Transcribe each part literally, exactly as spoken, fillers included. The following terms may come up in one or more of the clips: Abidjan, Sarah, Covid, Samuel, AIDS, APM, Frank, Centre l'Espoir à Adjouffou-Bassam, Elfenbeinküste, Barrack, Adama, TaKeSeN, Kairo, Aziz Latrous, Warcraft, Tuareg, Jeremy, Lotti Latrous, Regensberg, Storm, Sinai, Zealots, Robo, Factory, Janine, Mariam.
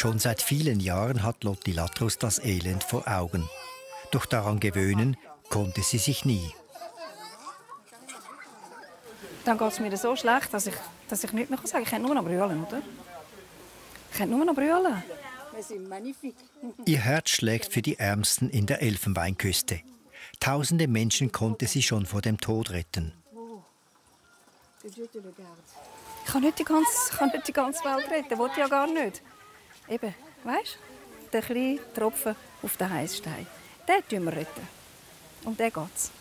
Schon seit vielen Jahren hat Lotti Latrous das Elend vor Augen. Doch daran gewöhnen konnte sie sich nie. Dann geht es mir so schlecht, dass ich, dass ich nichts mehr sagen kann. Ich kann nur noch brüllen, oder? Ich kann nur noch brüllen. Ihr Herz schlägt für die Ärmsten in der Elfenbeinküste. Tausende Menschen konnte sie schon vor dem Tod retten. Ich kann nicht die ganze, kann nicht die ganze Welt retten, wollte ich ja gar nicht. Eben, weißt du, der kleine Tropfen auf den heißen Stein, den tun wir retten. Um den geht es.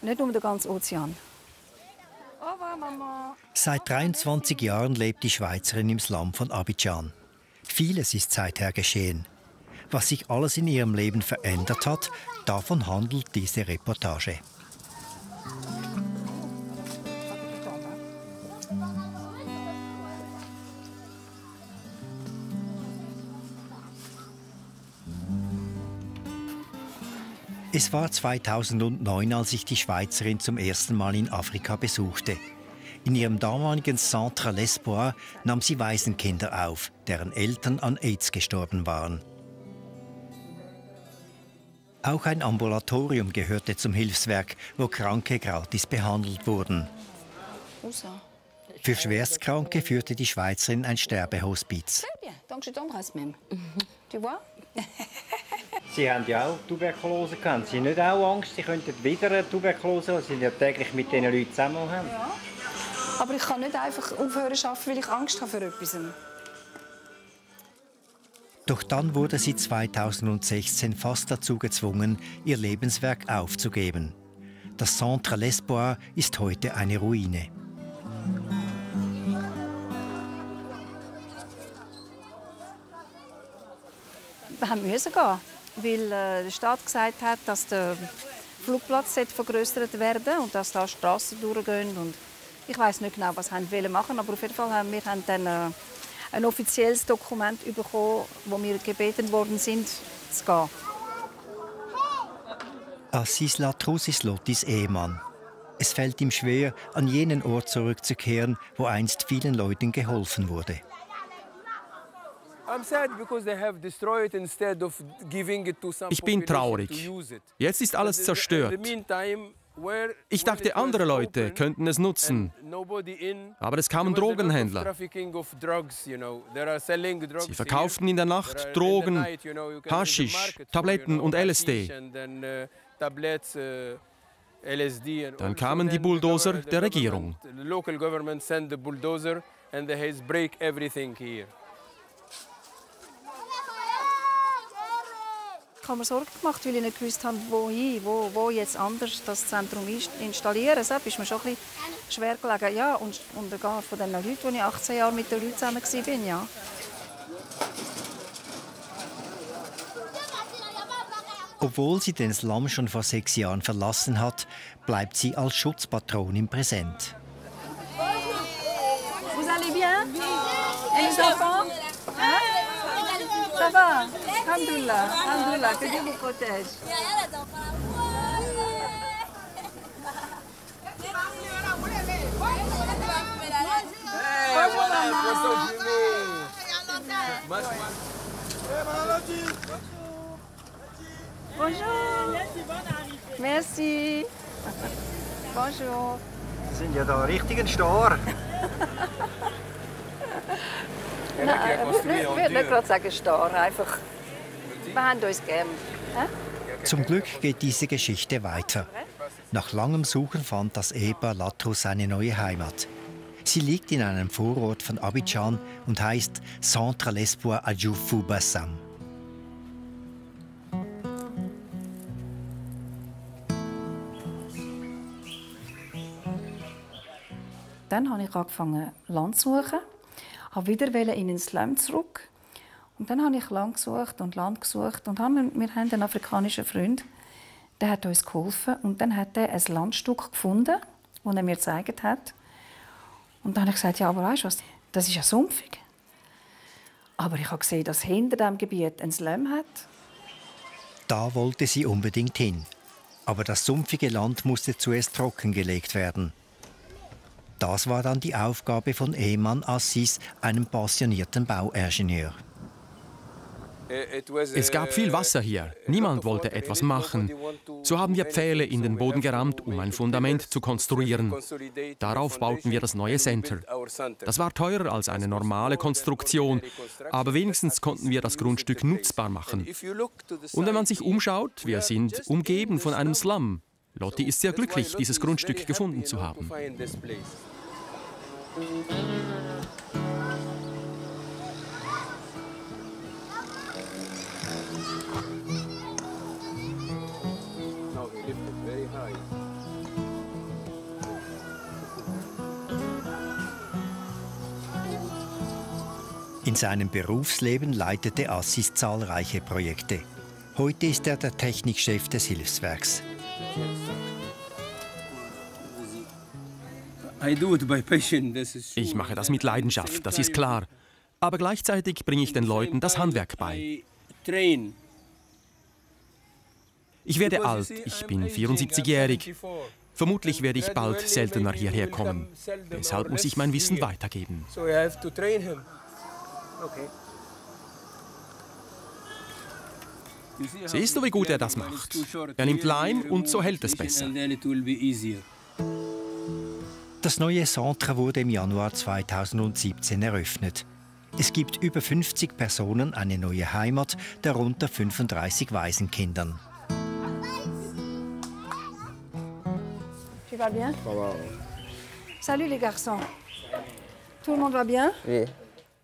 Nicht um den ganzen Ozean. Seit dreiundzwanzig Jahren lebt die Schweizerin im Slum von Abidjan. Vieles ist seither geschehen. Was sich alles in ihrem Leben verändert hat, davon handelt diese Reportage. Es war zweitausendneun, als ich die Schweizerin zum ersten Mal in Afrika besuchte. In ihrem damaligen Centre l'Espoir nahm sie Waisenkinder auf, deren Eltern an AIDS gestorben waren. Auch ein Ambulatorium gehörte zum Hilfswerk, wo Kranke gratis behandelt wurden. Für Schwerstkranke führte die Schweizerin ein Sterbehospiz. Sie haben ja auch Tuberkulose gehabt. Sie haben nicht auch Angst, sie könnten wieder eine Tuberkulose haben. Sie sind ja täglich mit diesen Leuten zusammen. Haben. Ja. Aber ich kann nicht einfach aufhören zu arbeiten, weil ich Angst habe vor etwas. Doch dann wurde sie zweitausendsechzehn fast dazu gezwungen, ihr Lebenswerk aufzugeben. Das Centre l'Espoir ist heute eine Ruine. Wir mussten gehen, weil der Staat gesagt hat, dass der Flugplatz vergrößert werden sollte und dass da Strassen durchgehen. Und ich weiß nicht genau, was sie machen, aber auf jeden Fall haben wir dann ein offizielles Dokument bekommen, wo wir gebeten worden sind, zu gehen. Aziz Latrous ist Lottis Ehemann. Es fällt ihm schwer, an jenen Ort zurückzukehren, wo einst vielen Leuten geholfen wurde. Ich bin traurig. Jetzt ist alles zerstört. Ich dachte, andere Leute könnten es nutzen. Aber es kamen Drogenhändler. Sie verkauften in der Nacht Drogen, Haschisch, Tabletten und L S D. Dann kamen die Bulldozer der Regierung. Ich habe mir Sorgen gemacht, weil ich nicht gewusst habe, wohin, wo, wo jetzt anders das Zentrum installieren. Deshalb ist mir schon ein bisschen schwer gelegen. Ja, und, und von den Leuten, wo ich achtzehn Jahre mit den Leuten zusammen war, ja. Obwohl sie den Slum schon vor sechs Jahren verlassen hat, bleibt sie als Schutzpatronin präsent. Vous allez bien? Et les enfants? Bonjour. Merci. Bonjour. Sie sind ja da richtigen Star. Nein, ich würde nicht gerade sagen, starr. Einfach, wir haben uns gern. Zum Glück geht diese Geschichte weiter. Nach langem Suchen fand das Ehepaar Latrous seine neue Heimat. Sie liegt in einem Vorort von Abidjan und heißt Centre l'Espoir à Adjouffou-Bassam. Dann habe ich angefangen, Land zu suchen. Ich wollte wieder in den Slum zurück. Und dann habe ich Land gesucht und Land gesucht. Und haben, wir haben einen afrikanischen Freund, der hat uns geholfen. Und dann hat er ein Landstück gefunden, das er mir gezeigt hat. Und dann habe ich gesagt, ja, aber weißt du was, das ist ja sumpfig. Aber ich habe gesehen, dass hinter diesem Gebiet ein Slum hat. Da wollte sie unbedingt hin. Aber das sumpfige Land musste zuerst trockengelegt werden. Das war dann die Aufgabe von Ehemann Aziz, einem passionierten Bauingenieur. Es gab viel Wasser hier. Niemand wollte etwas machen. So haben wir Pfähle in den Boden gerammt, um ein Fundament zu konstruieren. Darauf bauten wir das neue Center. Das war teurer als eine normale Konstruktion, aber wenigstens konnten wir das Grundstück nutzbar machen. Und wenn man sich umschaut, wir sind umgeben von einem Slum. Lotti ist sehr glücklich, dieses Grundstück gefunden zu haben. In seinem Berufsleben leitete Aziz zahlreiche Projekte. Heute ist er der Technikchef des Hilfswerks. Ich mache das mit Leidenschaft, das ist klar. Aber gleichzeitig bringe ich den Leuten das Handwerk bei. Ich werde alt, ich bin vierundsiebzigjährig. Vermutlich werde ich bald seltener hierher kommen. Deshalb muss ich mein Wissen weitergeben. Siehst du, wie gut er das macht? Er nimmt Leim und so hält es besser. Das neue Centre wurde im Januar zweitausendsiebzehn eröffnet. Es gibt über fünfzig Personen eine neue Heimat, darunter fünfunddreißig Waisenkindern. Tu vas bien? Salut les garçons. Tout le monde va bien? Oui.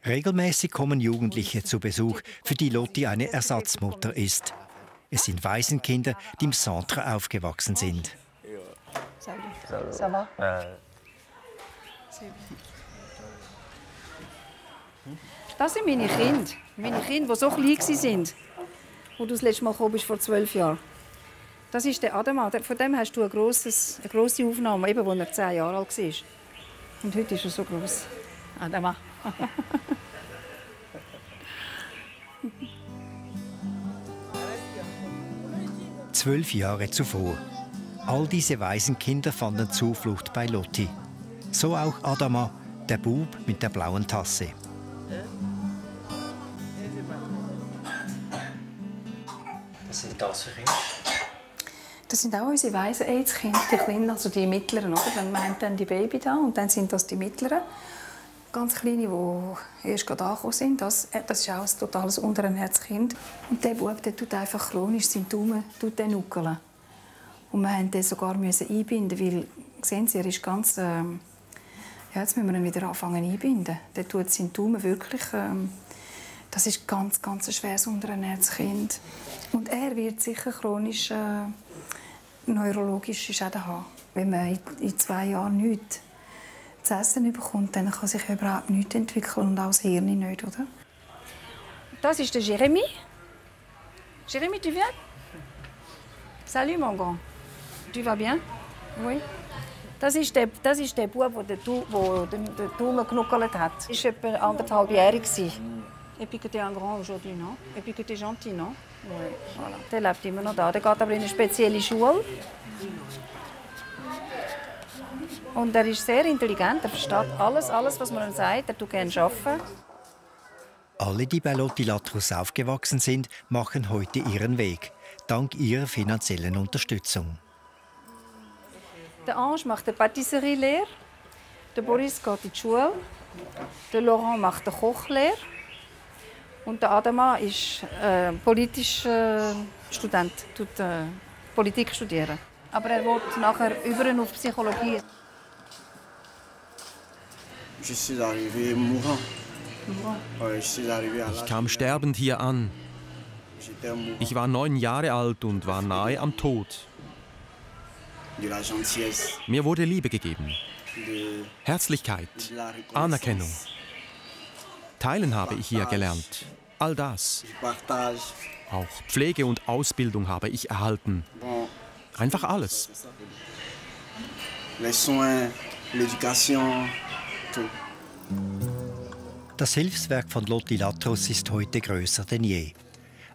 Regelmäßig kommen Jugendliche zu Besuch, für die Lotti eine Ersatzmutter ist. Es sind Waisenkinder, die im Centre aufgewachsen sind. Das sind meine Kinder, meine Kinder, die so klein waren, wo du das letzte Mal gekommen bist, vor zwölf Jahren. Das ist der Adama, von dem hast du eine grosse, eine grosse Aufnahme, eben als er zehn Jahre alt war. Und heute ist er so groß. Adama. Zwölf Jahre zuvor. All diese Waisenkinder fanden Zuflucht bei Lotti. So auch Adama, der Bub mit der blauen Tasse. Was sind das für Kinder? Das sind auch unsere Waisen-Aids-Kinder, die Kleinen, also die Mittleren. Oder? Dann meint dann die Baby da und dann sind das die Mittleren. Ganz kleine, die erst gerade angekommen sind. Das, das ist auch ein totales Unterernährtskind. Und der Bub, der tut einfach chronisch seinen Daumen nuckeln. Und wir mussten den sogar einbinden, weil, sehen Sie, er ist ganz... Ähm, ja, jetzt müssen wir ihn wieder anfangen einbinden. Der tut seinen Daumen wirklich... Ähm, das ist ganz, ganz ein schweres Unterernährtskind. Und er wird sicher chronisch... Äh, neurologische Schäden haben. Wenn man in, in zwei Jahren nichts zu essen bekommt, dann kann sich überhaupt nichts entwickeln und auch das Hirn nicht, oder? Das ist der Jeremy. Jeremy, tu viens? Salut, mon grand. Tu vas bien? Oui. Das ist der, das ist der Bub, der den Daumen geknuckelt hat. Er war etwa anderthalbjährig. Et puis que tu es un grand aujourd'hui, non? Et puis que tu es gentil, non? Oui. Voilà. Der lebt immer noch da. Der geht aber in eine spezielle Schule. Und er ist sehr intelligent, er versteht alles, alles, was man ihm sagt, er tut gerne arbeiten. Alle, die bei Lotti Latrous aufgewachsen sind, machen heute ihren Weg, dank ihrer finanziellen Unterstützung. Der Ange macht eine Patisserie-Lehre, der Boris geht in die Schule, der Laurent macht eine Kochlehre und der Adama ist äh, politischer äh, Student, tut äh, Politik studieren. Aber er will nachher über auf Psychologie. Ich kam sterbend hier an. Ich war neun Jahre alt und war nahe am Tod. Mir wurde Liebe gegeben, Herzlichkeit, Anerkennung. Teilen habe ich hier gelernt, all das. Auch Pflege und Ausbildung habe ich erhalten. Einfach alles. Das Hilfswerk von Lotti Latrous ist heute größer denn je.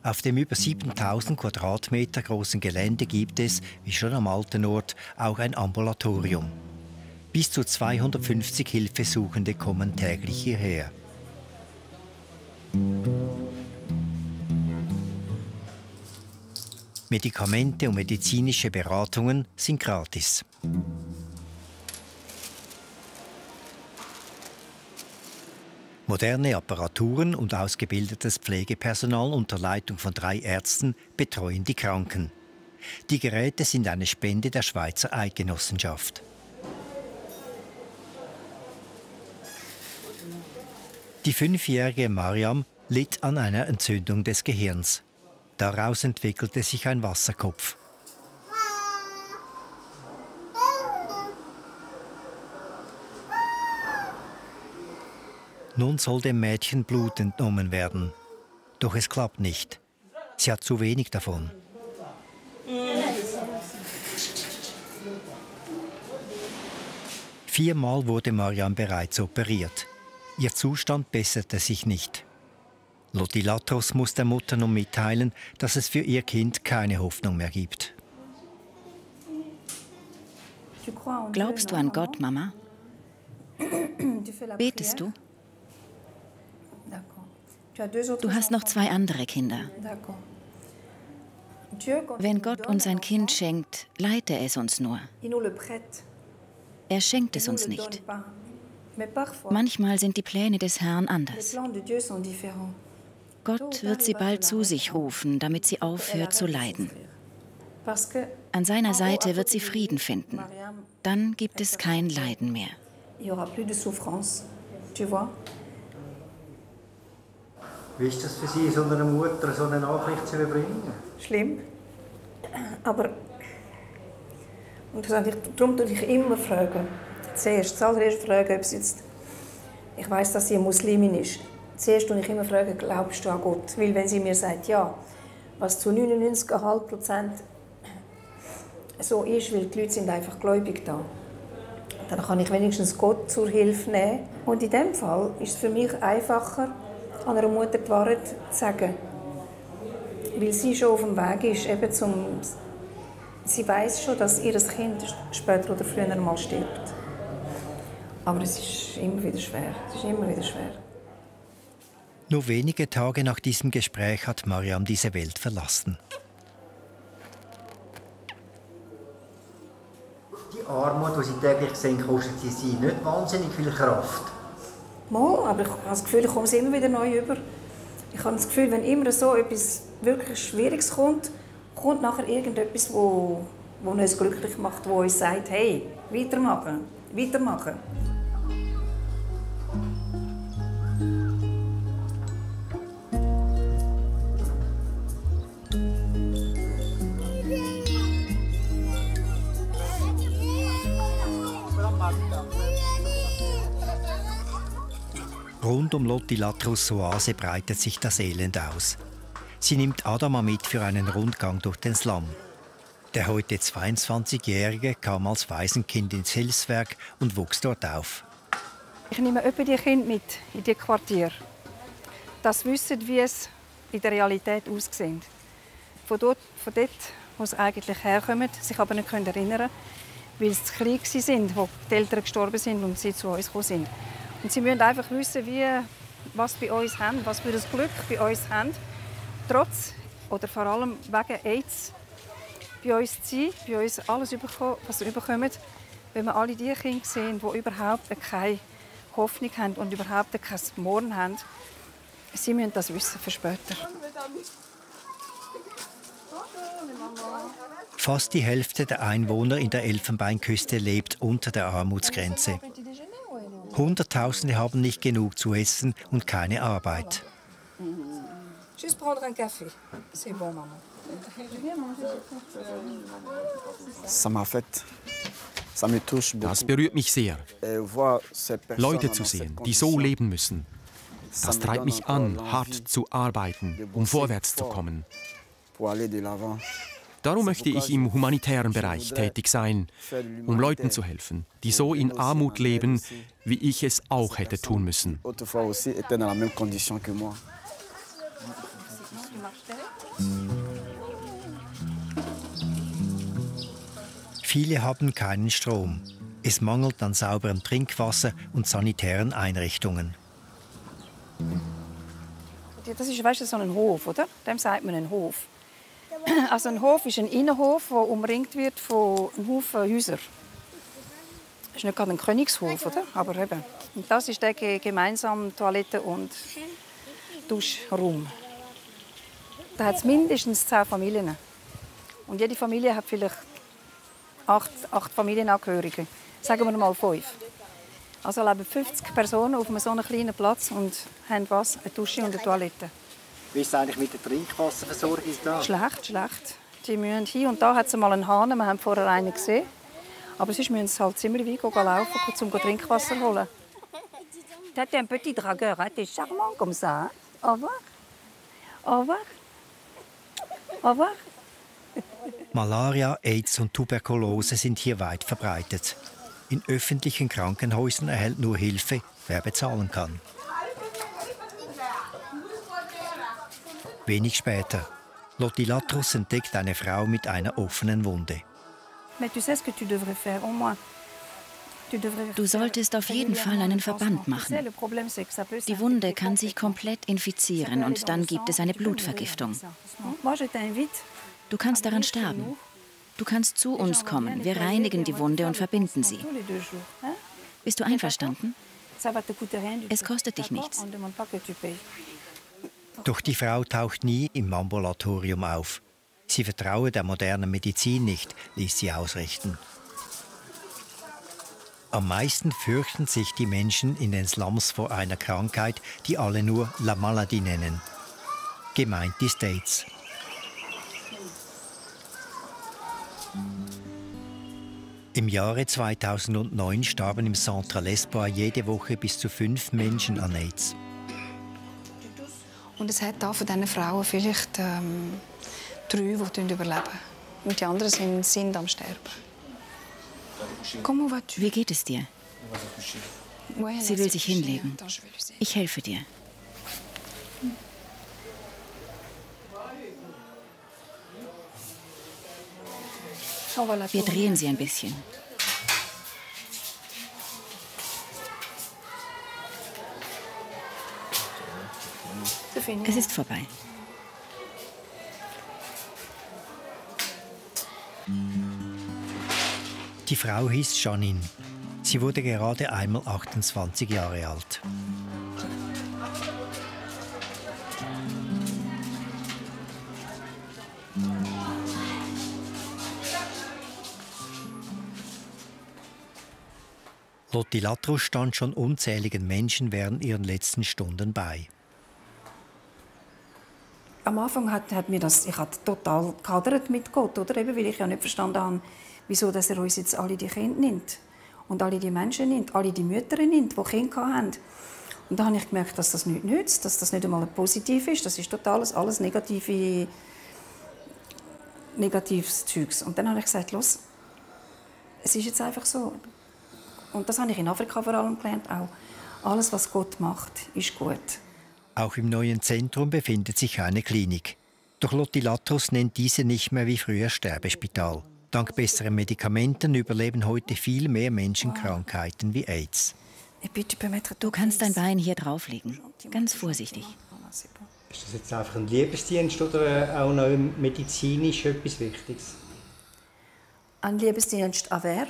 Auf dem über siebentausend Quadratmeter großen Gelände gibt es, wie schon am alten Ort, auch ein Ambulatorium. Bis zu zweihundertfünfzig Hilfesuchende kommen täglich hierher. Medikamente und medizinische Beratungen sind gratis. Moderne Apparaturen und ausgebildetes Pflegepersonal unter Leitung von drei Ärzten betreuen die Kranken. Die Geräte sind eine Spende der Schweizer Eidgenossenschaft. Die fünfjährige Mariam litt an einer Entzündung des Gehirns. Daraus entwickelte sich ein Wasserkopf. Nun soll dem Mädchen Blut entnommen werden. Doch es klappt nicht. Sie hat zu wenig davon. Viermal wurde Mariam bereits operiert. Ihr Zustand besserte sich nicht. Lotti Latrous muss der Mutter nun mitteilen, dass es für ihr Kind keine Hoffnung mehr gibt. Glaubst du an Gott, Mama? Betest du? Du hast noch zwei andere Kinder. Wenn Gott uns ein Kind schenkt, leiht er es uns nur. Er schenkt es uns nicht. Manchmal sind die Pläne des Herrn anders. Gott wird sie bald zu sich rufen, damit sie aufhört zu leiden. An seiner Seite wird sie Frieden finden. Dann gibt es kein Leiden mehr. Wie ist das für Sie, so einer Mutter so eine Nachricht zu überbringen? Schlimm. Aber und das, darum frage ich immer fragen. Zuerst, zuallererst fragen, ob es jetzt. Ich weiß, dass sie eine Muslimin ist. Zuerst frage ich immer fragen, glaubst du an Gott? Weil wenn sie mir sagt, ja, was zu neunundneunzig Komma fünf Prozent so ist, weil die Leute sind einfach gläubig da. Dann kann ich wenigstens Gott zur Hilfe nehmen. Und in dem Fall ist es für mich einfacher, an einer Mutter die Wahrheit zu sagen. Weil sie schon auf dem Weg ist, eben zum. Sie weiß schon, dass ihr Kind später oder früher mal stirbt. Aber es ist immer wieder schwer. Es ist immer wieder schwer. Nur wenige Tage nach diesem Gespräch hat Mariam diese Welt verlassen. Die Armut, die sie täglich sehen, kostet sie nicht wahnsinnig viel Kraft. Mal, aber ich habe das Gefühl, ich komme es immer wieder neu über. Ich habe das Gefühl, wenn immer so etwas wirklich Schwieriges kommt, kommt nachher irgendetwas, wo, wo uns glücklich macht, wo uns sagt, hey, weitermachen, weitermachen. Rund um Lotti Latrous' Oase breitet sich das Elend aus. Sie nimmt Adama mit für einen Rundgang durch den Slum. Der heute zweiundzwanzigjährige kam als Waisenkind ins Hilfswerk und wuchs dort auf. Ich nehme öppe die Kinder mit in die Quartier. Das wissen, wie es in der Realität aussieht. Von dort, von dort wo sie eigentlich herkommen, sich aber nicht erinnern können, weil es die Kriege sind, wo die Eltern gestorben sind und sie zu uns gekommen sind. Und sie müssen einfach wissen, wie, was bei uns haben, was für das Glück bei uns haben, trotz oder vor allem wegen AIDS bei uns zu sein, bei uns alles, was sie bekommen, wenn wir alle die Kinder sehen, die überhaupt keine Hoffnung haben und überhaupt kein Morgen haben. Sie müssen das wissen für später. Fast die Hälfte der Einwohner in der Elfenbeinküste lebt unter der Armutsgrenze. Hunderttausende haben nicht genug zu essen und keine Arbeit. Das berührt mich sehr. Leute zu sehen, die so leben müssen. Das treibt mich an, hart zu arbeiten, um vorwärts zu kommen. Darum möchte ich im humanitären Bereich tätig sein, um Leuten zu helfen, die so in Armut leben, wie ich es auch hätte tun müssen. Viele haben keinen Strom. Es mangelt an sauberem Trinkwasser und sanitären Einrichtungen. Das ist, weißt du, so ein Hof, oder? Dem sagt man einen Hof. Also ein Hof ist ein Innenhof, der umringt wird von einem Haufen Häusern. Das ist nicht gerade ein Königshof, oder? Aber eben. Und das ist der gemeinsame Toilette- und Duschraum. Da hat es mindestens zehn Familien. Und jede Familie hat vielleicht acht, acht Familienangehörige. Sagen wir mal fünf. Also leben fünfzig Personen auf einem so einem kleinen Platz und haben was? Eine Dusche und eine Toilette. Wie ist es eigentlich mit der Trinkwasserversorgung da? Schlecht, schlecht. Die müssen hier und da hat es mal einen Hahn, wir haben vorher einen gesehen. Aber sonst müssen sie halt ziemlich weit gehen, laufen, um Trinkwasser zu holen. Das ist ein petit dragueur, das ist charmant comme ça. Au revoir. Au revoir. Au revoir. Malaria, Aids und Tuberkulose sind hier weit verbreitet. In öffentlichen Krankenhäusern erhält nur Hilfe, wer bezahlen kann. Wenig später. Lotti Latrous entdeckt eine Frau mit einer offenen Wunde. Du solltest auf jeden Fall einen Verband machen. Die Wunde kann sich komplett infizieren und dann gibt es eine Blutvergiftung. Du kannst daran sterben. Du kannst zu uns kommen. Wir reinigen die Wunde und verbinden sie. Bist du einverstanden? Es kostet dich nichts. Doch die Frau taucht nie im Ambulatorium auf. Sie vertraue der modernen Medizin nicht, ließ sie ausrichten. Am meisten fürchten sich die Menschen in den Slums vor einer Krankheit, die alle nur La Maladie nennen. Gemeint ist AIDS. Im Jahre zweitausendneun starben im Centre l'Espoir jede Woche bis zu fünf Menschen an AIDS. Und es hat da von diesen Frauen vielleicht ähm, drei, die überleben. Und die anderen sind, sind am Sterben. Wie geht es dir? Sie will sich hinlegen. Ich helfe dir. Wir drehen sie ein bisschen. Es ist vorbei. Die Frau hieß Janine. Sie wurde gerade einmal achtundzwanzig Jahre alt. Lotti Latrous stand schon unzähligen Menschen während ihren letzten Stunden bei. Am Anfang hat, hat mir das, ich hat total gehadert mit Gott, oder? Eben, weil ich ja nicht verstanden habe, wieso dass er uns jetzt alle die Kinder nimmt. Und alle die Menschen nimmt, alle die Mütter nimmt, die Kinder haben. Und dann habe ich gemerkt, dass das nichts nützt, dass das nicht einmal positiv ist. Das ist total alles, alles negative, negatives Zeugs. Und dann habe ich gesagt, los, es ist jetzt einfach so. Und das habe ich in Afrika vor allem gelernt. Auch alles, was Gott macht, ist gut. Auch im neuen Zentrum befindet sich eine Klinik. Doch Lotti Latrous nennt diese nicht mehr wie früher Sterbespital. Dank besseren Medikamenten überleben heute viel mehr Menschen Krankheiten wie AIDS. Du kannst dein Bein hier drauflegen. Ganz vorsichtig. Ist das jetzt einfach ein Liebesdienst oder auch noch medizinisch etwas Wichtiges? Ein Liebesdienst an wer?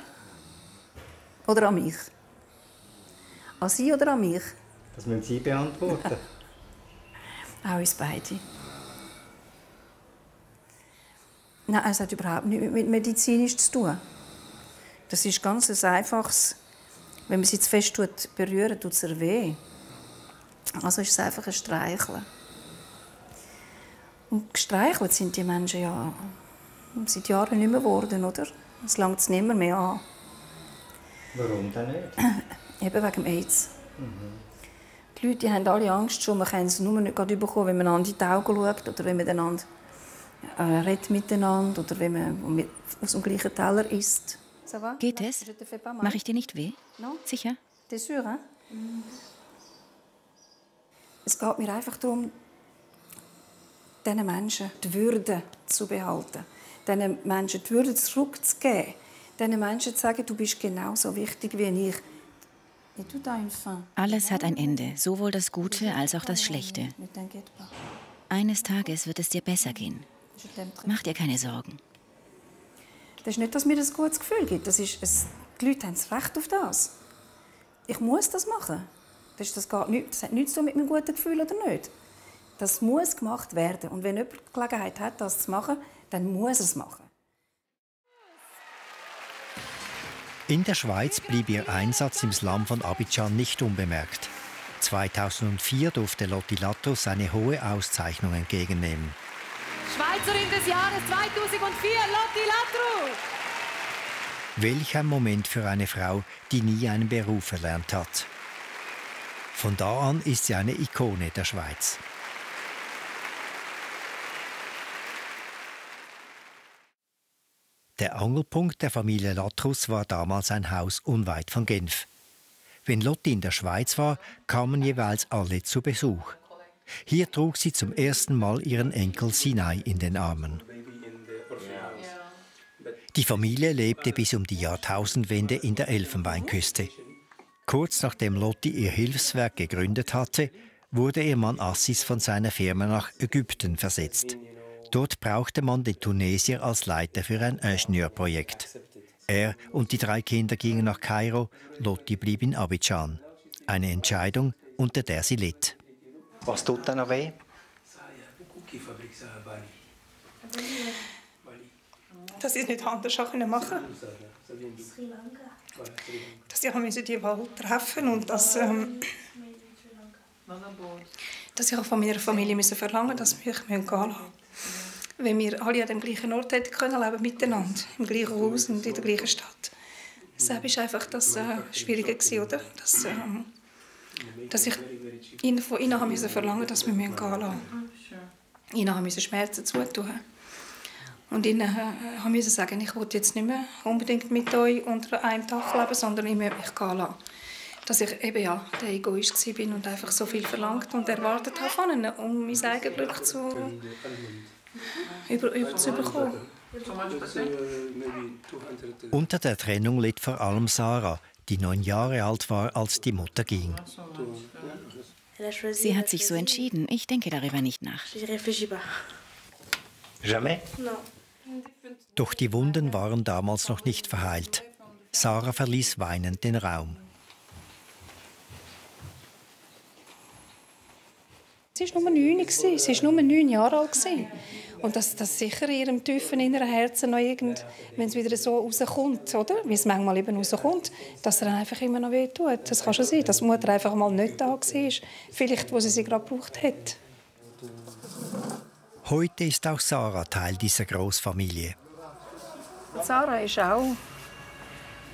Oder an mich? An Sie oder an mich? Das müssen Sie beantworten. Auch uns beide. Nein, es hat überhaupt nichts mit medizinisch zu tun. Das ist ganz ein einfaches. Wenn man es jetzt fest berührt, tut es weh. Also ist es einfach ein Streicheln. Und gestreichelt sind die Menschen ja seit Jahren nicht mehr geworden, oder? Es langt es nicht mehr an. Warum denn nicht? Eben wegen AIDS. Mhm. Die Leute haben alle Angst schon, man kann es nur nicht bekommen, wenn man einander in die Augen schaut oder wenn man miteinander äh, redet miteinander oder wenn man aus dem gleichen Teller isst. Geht es? Mache ich dir nicht weh? No? Sicher? Sûr, mm. Es geht mir einfach darum, diesen Menschen die Würde zu behalten, diesen Menschen die Würde zurückzugeben. Diesen Menschen zu sagen, du bist genauso wichtig wie ich. Alles hat ein Ende, sowohl das Gute als auch das Schlechte. Eines Tages wird es dir besser gehen. Mach dir keine Sorgen. Das ist nicht, dass mir das ein gutes Gefühl gibt. Das ist, es, die Leute haben das Recht auf das. Ich muss das machen. Das, ist, das, gar nicht, das hat nichts zu tun mit meinem guten Gefühl oder nicht. Das muss gemacht werden. Und wenn jemand die Gelegenheit hat, das zu machen, dann muss er es machen. In der Schweiz blieb ihr Einsatz im Slum von Abidjan nicht unbemerkt. zweitausendvier durfte Lotti Latrous eine hohe Auszeichnung entgegennehmen. Schweizerin des Jahres zweitausendvier, Lotti Latrous! Welch ein Moment für eine Frau, die nie einen Beruf erlernt hat. Von da an ist sie eine Ikone der Schweiz. Der Angelpunkt der Familie Latrous war damals ein Haus unweit von Genf. Wenn Lotti in der Schweiz war, kamen jeweils alle zu Besuch. Hier trug sie zum ersten Mal ihren Enkel Sinai in den Armen. Die Familie lebte bis um die Jahrtausendwende in der Elfenbeinküste. Kurz nachdem Lotti ihr Hilfswerk gegründet hatte, wurde ihr Mann Aziz von seiner Firma nach Ägypten versetzt. Dort brauchte man den Tunesier als Leiter für ein Ingenieurprojekt. Er und die drei Kinder gingen nach Kairo, Lotti blieb in Abidjan. Eine Entscheidung, unter der sie litt. Was tut da noch weh? Dass ich es nicht anders machen konnte. Dass ich die Wahl treffen musste und dass, ähm, dass ich auch von meiner Familie verlangen musste, dass ich mich gehen lassen. Wenn wir alle an dem gleichen Ort hätten können, leben miteinander, im gleichen Haus und in der gleichen Stadt. Deshalb war einfach das äh, Schwierige, oder? Dass, ähm, dass ich ihn von ihnen haben müssen verlangen, dass wir gehen lassen. Ihnen haben müssen Schmerzen zutun. Und ihnen äh, haben müssen sagen, ich will jetzt nicht mehr unbedingt mit euch unter einem Dach leben, sondern ich möchte mich gehen lassen. Dass ich eben ja der Egoist war und einfach so viel verlangt und erwartet habe von ihnen, um mein eigenes Glück zu über, über zu bekommen. Unter der Trennung litt vor allem Sarah, die neun Jahre alt war, als die Mutter ging. Sie hat sich so entschieden. Ich denke darüber nicht nach. Jamais? Doch die Wunden waren damals noch nicht verheilt. Sarah verließ weinend den Raum. Sie war nur neun, sie war nur neun Jahre alt. Und dass das sicher in ihrem tiefen inneren Herzen noch irgend, wenn es wieder so rauskommt, oder? Wie es manchmal eben rauskommt, dass er einfach immer noch weh tut. Das kann schon sein, dass die Mutter einfach mal nicht da war. Vielleicht, wo sie sie gerade gebraucht hat. Heute ist auch Sarah Teil dieser Großfamilie. Sarah ist auch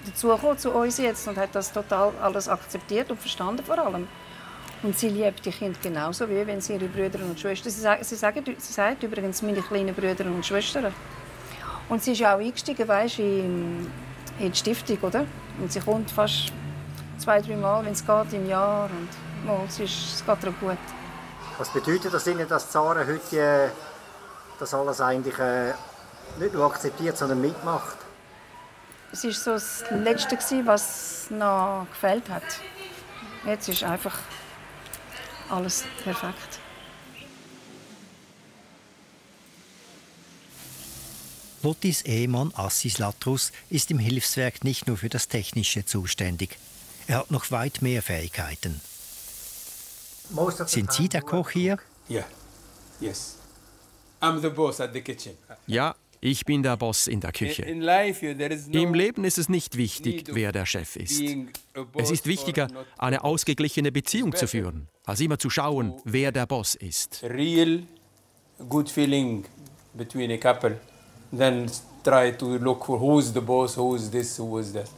dazugekommen zu uns jetzt und hat das total alles akzeptiert und verstanden vor allem. Und sie liebt die Kinder genauso, wie wenn sie ihre Brüder und Schwestern... Sie sagt, sie sagt, sie sagt übrigens meine kleinen Brüder und Schwestern. Und sie ist ja auch eingestiegen, weißt, in, in die Stiftung, oder? Und sie kommt fast zwei, drei Mal, wenn es geht, im Jahr. Und oh, es, ist, es geht ihr gut. Was bedeutet das Ihnen, dass Sarah heute äh, das alles eigentlich äh, nicht nur akzeptiert, sondern mitmacht? Es war so das Letzte, was noch gefällt hat. Jetzt ist einfach... alles perfekt. Lottis Ehemann Aziz Latrous ist im Hilfswerk nicht nur für das Technische zuständig. Er hat noch weit mehr Fähigkeiten. Sind Sie der Koch hier? Ja, ja, ich bin der Boss in der Küche. Im Leben ist es nicht wichtig, wer der Chef ist. Es ist wichtiger, eine ausgeglichene Beziehung zu führen, als immer zu schauen, wer der Boss ist. Real good feeling between a couple. Then try to look for who's the boss, who's this, who's that.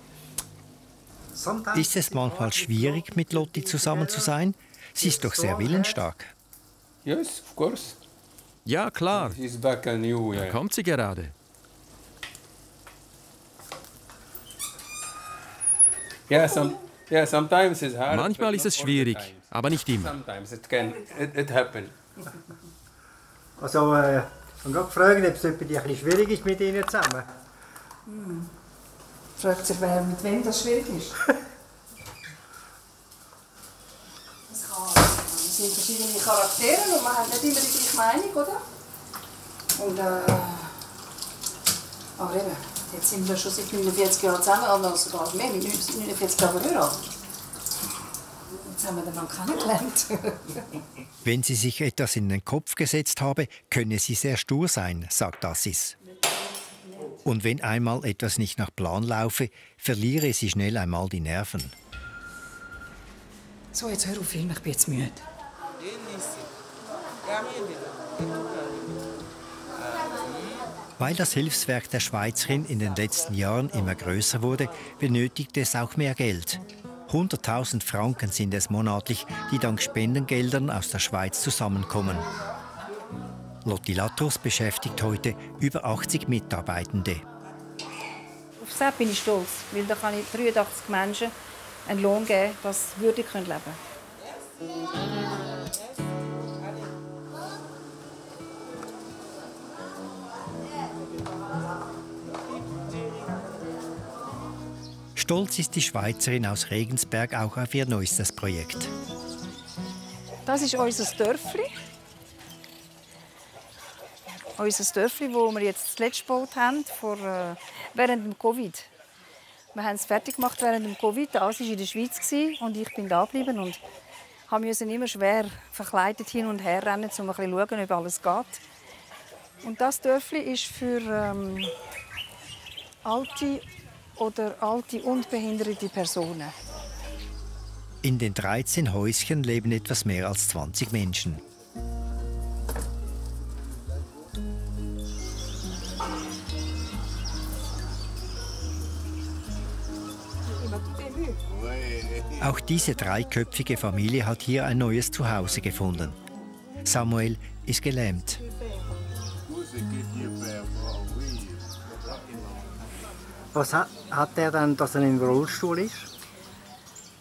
Ist es manchmal schwierig, mit Lotti zusammen zu sein? Sie ist doch sehr willensstark. Yes, of course. Ja, klar. Da kommt sie gerade. Manchmal ist es schwierig, aber nicht immer. Also, äh, ich kann gerade fragen, ob es etwas ein bisschen schwierig ist mit Ihnen zusammen. Hm. Fragt sich, wer mit wem das schwierig ist. Es sind verschiedene Charaktere und man hat nicht immer die gleiche Meinung, oder? Und äh, aber eben, jetzt sind wir schon seit neunundvierzig Jahren zusammen, oder sogar mehr, mit neunundvierzig Jahren verheiratet. Jetzt haben wir den Mann kennengelernt. Wenn sie sich etwas in den Kopf gesetzt habe, könne sie sehr stur sein, sagt Aziz. Und wenn einmal etwas nicht nach Plan laufe, verliere sie schnell einmal die Nerven. So, jetzt hör auf, ich bin jetzt müde. Weil das Hilfswerk der Schweizerin in den letzten Jahren immer größer wurde, benötigt es auch mehr Geld. hunderttausend Franken sind es monatlich, die dank Spendengeldern aus der Schweiz zusammenkommen. Lotti Latrous beschäftigt heute über achtzig Mitarbeitende. Auf das bin ich stolz, weil da kann ich dreiundachtzig Menschen einen Lohn geben, dass sie würdig leben können. Stolz ist die Schweizerin aus Regensberg auch auf ihr neuestes Projekt. Das ist unser Dörfli. Unser Dörfli, das wir jetzt das letzte gebaut haben, vor, äh, während dem Covid. Wir haben es fertig gemacht während dem Covid. Alles war in der Schweiz und ich bin da geblieben und musste immer schwer verkleidet hin und her rennen, um ein bisschen zu schauen, ob alles geht. Und das Dörfli ist für ähm, alte oder alte und behinderte Personen. In den dreizehn Häuschen leben etwas mehr als zwanzig Menschen. Auch diese dreiköpfige Familie hat hier ein neues Zuhause gefunden. Samuel ist gelähmt. Was hat, hat er denn, dass er im Rollstuhl ist?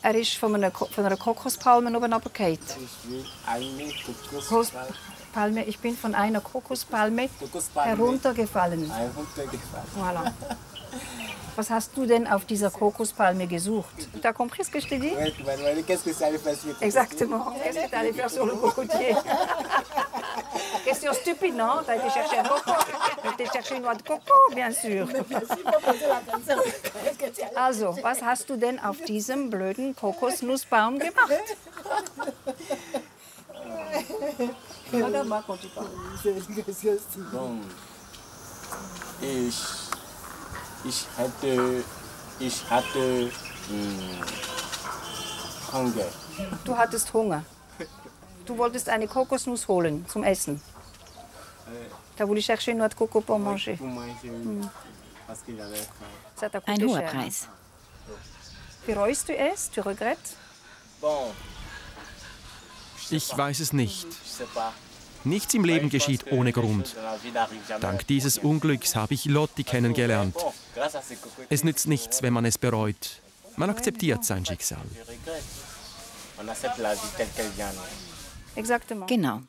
Er ist von einer, von einer Kokospalme oben runtergefallen. Kokospalme. Ich bin von einer Kokospalme heruntergefallen. Voilà. Was hast du denn auf dieser Kokospalme gesucht? Da kommt es gestanden? Exactement. Qu'est-ce que tu allais faire sur le cocotier? Question stupide, non? Tu as été chercher un coco. Tu as cherché une noix de coco, bien sûr. Also, was hast du denn auf diesem blöden Kokosnussbaum gemacht? Ich, ich hatte, ich hatte mh, Hunger. Du hattest Hunger. Du wolltest eine Kokosnuss holen zum Essen. Da wollte ich schön nur Coco pour manger. Ein hoher Preis. Bereust du es? Tu regrettes? Ich weiß es nicht. Nichts im Leben geschieht ohne Grund. Dank dieses Unglücks habe ich Lotti kennengelernt. Es nützt nichts, wenn man es bereut. Man akzeptiert sein Schicksal. Genau.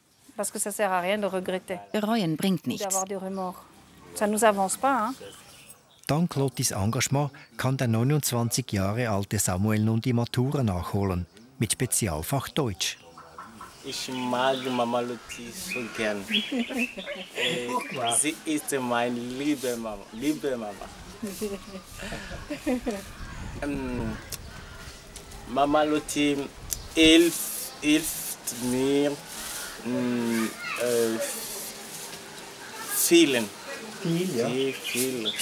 Bereuen bringt nichts. Dank Lottis Engagement kann der neunundzwanzig Jahre alte Samuel nun die Matura nachholen, mit Spezialfach Deutsch. Ich mag Mama Lotti so gern. Sie ist meine liebe Mama. Liebe Mama. ähm, Mama Lotti hilft, hilft mir mh, äh, vielen. Viel, ja. Viel, viel.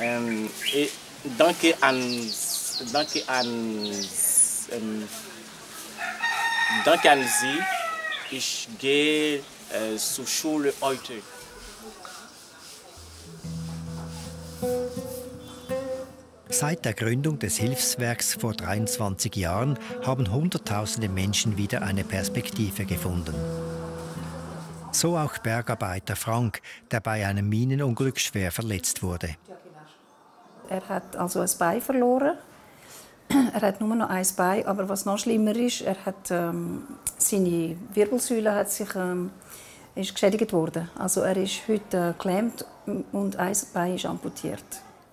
Ähm, ich danke an, danke an, ähm, danke an Sie. Ich gehe äh, zur Schule heute. Seit der Gründung des Hilfswerks vor dreiundzwanzig Jahren haben hunderttausende Menschen wieder eine Perspektive gefunden. So auch Bergarbeiter Frank, der bei einem Minenunglück schwer verletzt wurde. Er hat also ein Bein verloren. Er hat nur noch ein Bein, aber was noch schlimmer ist, er hat ähm, seine Wirbelsäule hat sich ähm, ist geschädigt worden. Also er ist heute äh, gelähmt und ein Bein ist amputiert.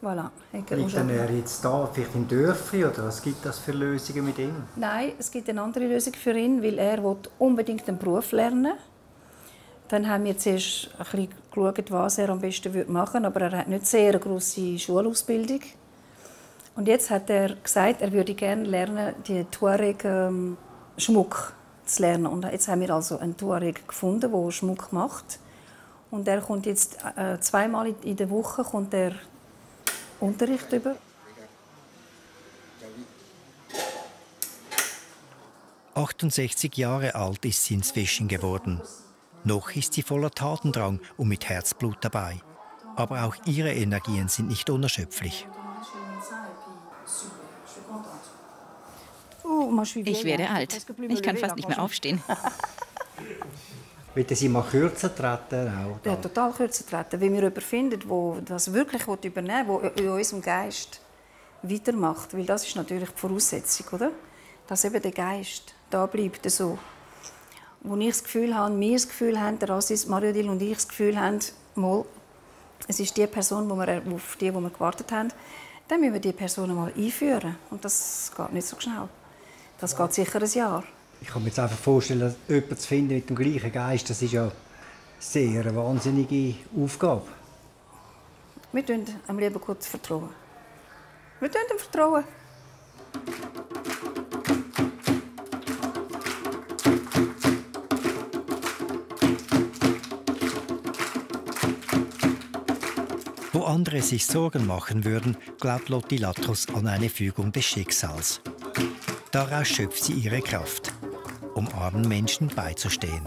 Voilà. Liegt er jetzt da, vielleicht im Dörfli, oder was gibt das für Lösungen mit ihm? Nein, es gibt eine andere Lösung für ihn, weil er unbedingt einen Beruf lernen Dann haben wir zuerst ein bisschen geschaut, was er am besten machen würde. Aber er hat nicht sehr eine grosse Schulausbildung. Und jetzt hat er gesagt, er würde gerne lernen, die Tuareg-Schmuck zu lernen. Und jetzt haben wir also einen Tuareg gefunden, der Schmuck macht. Und er kommt jetzt äh, zweimal in der Woche kommt er Unterricht über. achtundsechzig Jahre alt ist sie inzwischen geworden. Noch ist sie voller Tatendrang und mit Herzblut dabei. Aber auch ihre Energien sind nicht unerschöpflich. Ich werde alt. Ich kann fast nicht mehr aufstehen. Wollen Sie mal kürzer treten? Ja, total kürzer treten. Wenn wir jemanden finden, der das wirklich übernehmen will, der in unserem Geist weitermacht. Weil das ist natürlich die Voraussetzung, oder? Dass eben der Geist da bleibt. So. Wo ich das Gefühl habe, wir das Gefühl haben, der Aziz, Mariodil und ich das Gefühl haben, mal, es ist die Person, wo wir, auf die wo wir gewartet haben, dann müssen wir diese Person mal einführen. Und das geht nicht so schnell. Das geht sicher ein Jahr. Ich kann mir jetzt einfach vorstellen, jemanden zu finden mit dem gleichen Geist, das ist ja sehr eine wahnsinnige Aufgabe. Wir tun am lieben Gott vertrauen. Wir tun ihm vertrauen. Wo andere sich Sorgen machen würden, glaubt Lotti Latrous an eine Fügung des Schicksals. Daraus schöpft sie ihre Kraft, um armen Menschen beizustehen.